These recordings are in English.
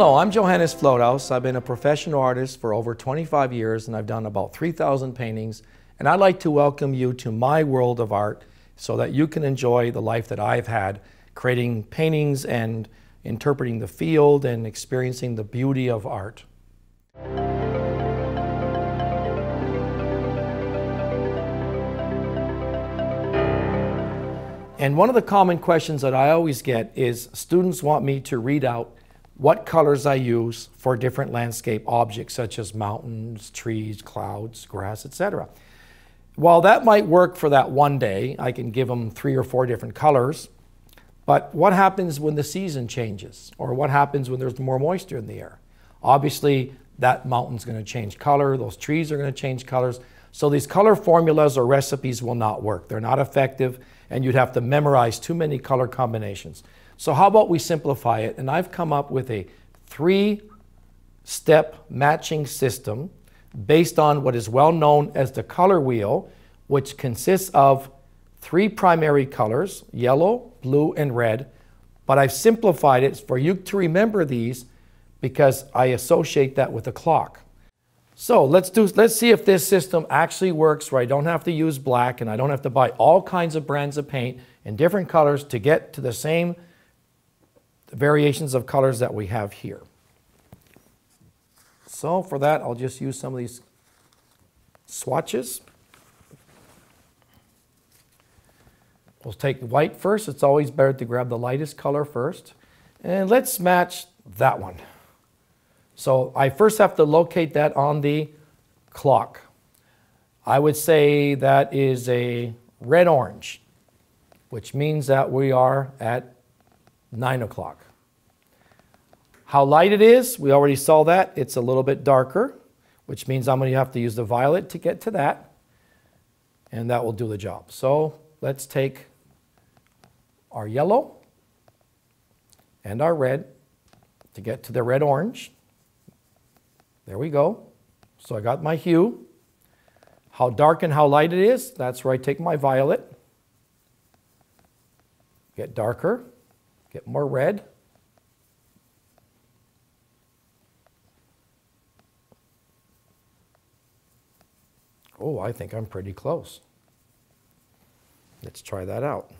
Hello, I'm Johannes Vloothuis. I've been a professional artist for over 25 years and I've done about 3,000 paintings, and I'd like to welcome you to my world of art so that you can enjoy the life that I've had creating paintings and interpreting the field and experiencing the beauty of art. And one of the common questions that I always get is students want me to read out what colors I use for different landscape objects such as mountains, trees, clouds, grass, etc. While that might work for that one day, I can give them 3 or 4 different colors, but what happens when the season changes, or what happens when there's more moisture in the air? Obviously, that mountain's going to change color, those trees are going to change colors, so these color formulas or recipes will not work. They're not effective, and you'd have to memorize too many color combinations. So how about we simplify it? And I've come up with a 3-step matching system based on what is well known as the color wheel, which consists of 3 primary colors, yellow, blue, and red. But I've simplified it for you to remember these because I associate that with a clock. So let's see if this system actually works, where I don't have to use black and I don't have to buy all kinds of brands of paint in different colors to get to the same variations of colors that we have here. So for that, I'll just use some of these swatches. We'll take white first. It's always better to grab the lightest color first. And let's match that one. So I first have to locate that on the clock. I would say that is a red-orange, which means that we are at 9 o'clock. How light it is, we already saw that. It's a little bit darker, which means I'm going to have to use the violet to get to that, and that will do the job. So let's take our yellow and our red to get to the red-orange. There we go. So I got my hue. How dark and how light it is, that's where I take my violet. Get darker. Get more red. Oh, I think I'm pretty close. Let's try that out.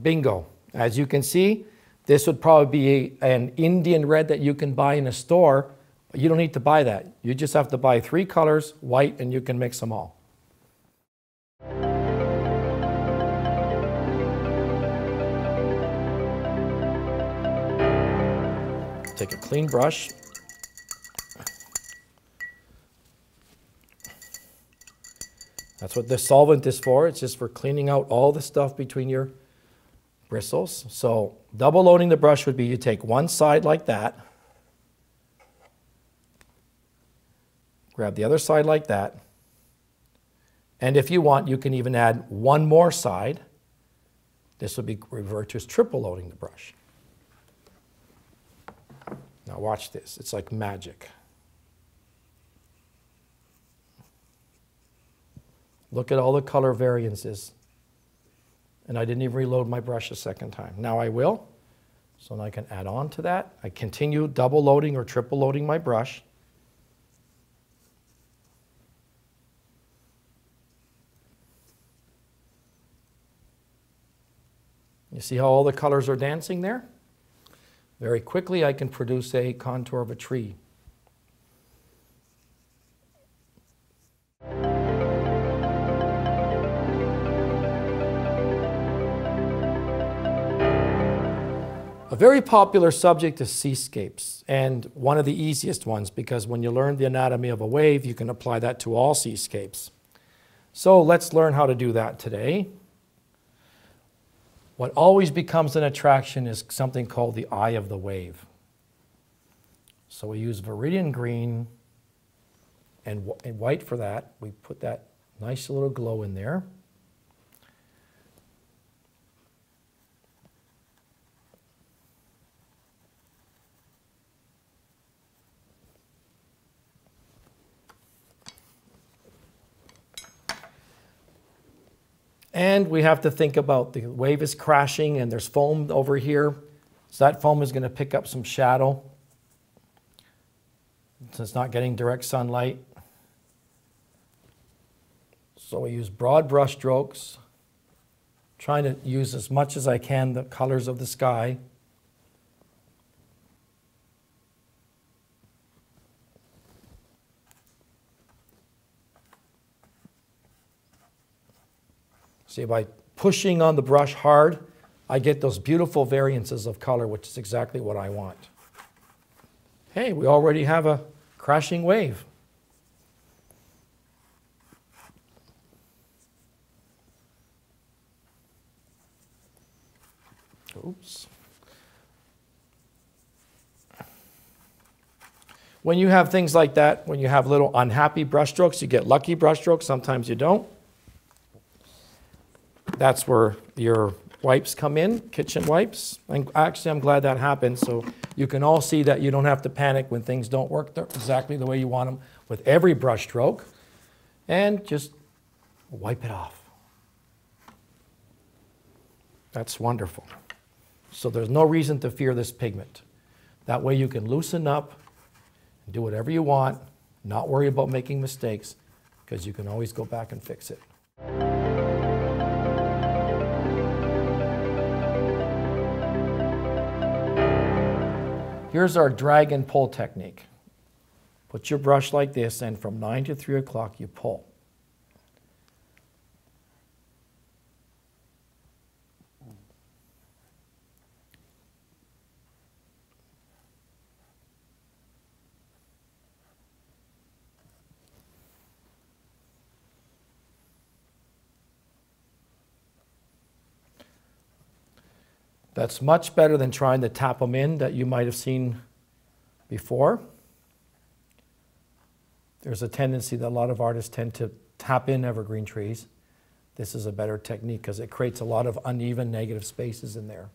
Bingo. As you can see, this would probably be an Indian red that you can buy in a store. You don't need to buy that. You just have to buy 3 colors, white, and you can mix them all. Take a clean brush. That's what the solvent is for. It's just for cleaning out all the stuff between your bristles. So double loading the brush would be you take one side like that, grab the other side like that, and if you want, you can even add one more side. This would be referred to as triple loading the brush. Now watch this, it's like magic. Look at all the color variances. And I didn't even reload my brush a second time. Now I will, so now I can add on to that. I continue double loading or triple loading my brush. You see how all the colors are dancing there? Very quickly I can produce a contour of a tree. A very popular subject is seascapes, and one of the easiest ones, because when you learn the anatomy of a wave, you can apply that to all seascapes. So let's learn how to do that today. What always becomes an attraction is something called the eye of the wave. So we use Viridian green and white for that. We put that nice little glow in there. And we have to think about the wave is crashing and there's foam over here. So that foam is going to pick up some shadow. So it's not getting direct sunlight. So we use broad brush strokes, trying to use as much as I can the colors of the sky. See, by pushing on the brush hard, I get those beautiful variances of color, which is exactly what I want. Hey, we already have a crashing wave. Oops. When you have things like that, when you have little unhappy brush strokes, you get lucky brush strokes, sometimes you don't. That's where your wipes come in, kitchen wipes. And actually, I'm glad that happened. So you can all see that you don't have to panic when things don't work exactly the way you want them with every brush stroke. And just wipe it off. That's wonderful. So there's no reason to fear this pigment. That way you can loosen up, do whatever you want, not worry about making mistakes, because you can always go back and fix it. Here's our drag and pull technique. Put your brush like this, and from 9 to 3 o'clock you pull. That's much better than trying to tap them in that you might have seen before. There's a tendency that a lot of artists tend to tap in evergreen trees. This is a better technique because it creates a lot of uneven negative spaces in there.